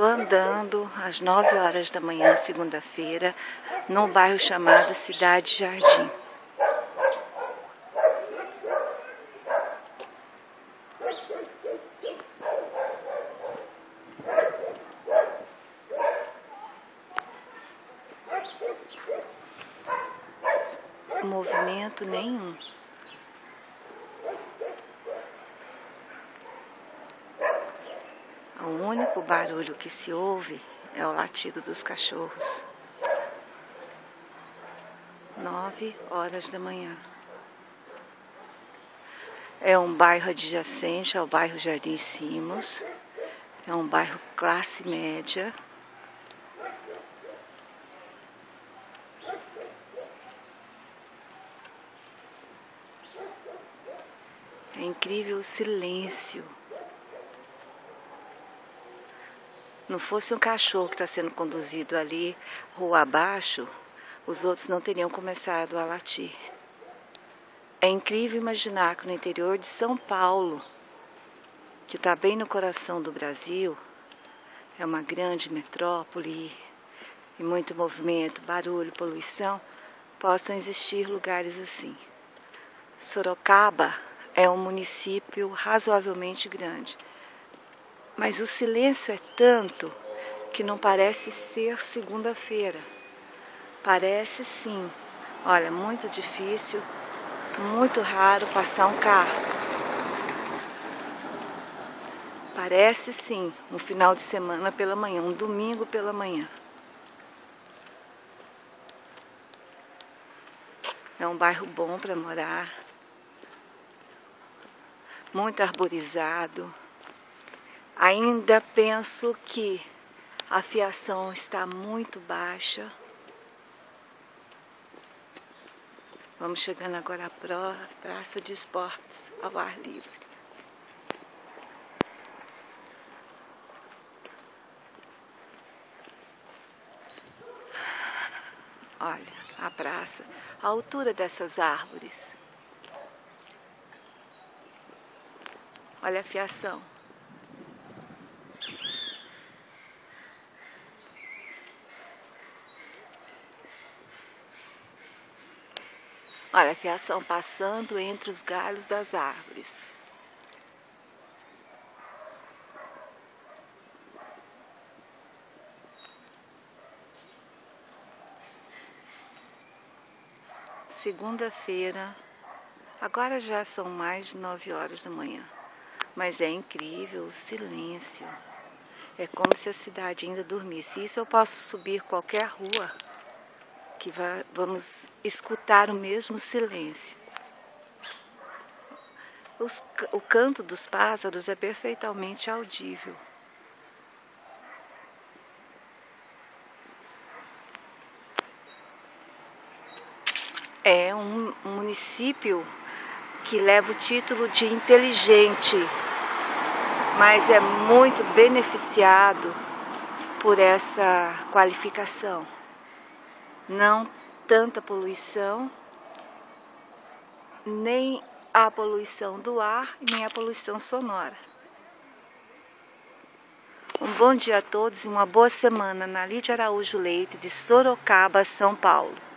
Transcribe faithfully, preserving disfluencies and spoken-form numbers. Estou andando às nove horas da manhã, segunda-feira, num bairro chamado Cidade Jardim. Movimento nenhum. O único barulho que se ouve é o latido dos cachorros. Nove horas da manhã. É um bairro adjacente ao bairro Jardim Simos. É um bairro classe média. É incrível o silêncio. Não fosse um cachorro que está sendo conduzido ali, rua abaixo, os outros não teriam começado a latir. É incrível imaginar que no interior de São Paulo, que está bem no coração do Brasil, é uma grande metrópole e muito movimento, barulho, poluição, possam existir lugares assim. Sorocaba é um município razoavelmente grande, mas o silêncio é tanto que não parece ser segunda-feira. Parece sim. Olha, muito difícil, muito raro passar um carro. Parece sim um final de semana pela manhã, um domingo pela manhã. É um bairro bom para morar. Muito arborizado. Ainda penso que a fiação está muito baixa. Vamos chegando agora à Praça de Esportes, ao ar livre. Olha, a praça, a altura dessas árvores. Olha a fiação. Olha a fiação passando entre os galhos das árvores. Segunda-feira, agora já são mais de nove horas da manhã, mas é incrível o silêncio. É como se a cidade ainda dormisse. Isso eu posso subir qualquer rua, que va- vamos escutar o mesmo silêncio. Os, o canto dos pássaros é perfeitamente audível. É um, um município que leva o título de inteligente, mas é muito beneficiado por essa qualificação. Não tanta poluição, nem a poluição do ar, nem a poluição sonora. Um bom dia a todos e uma boa semana. Naly de Araújo Leite, de Sorocaba, São Paulo.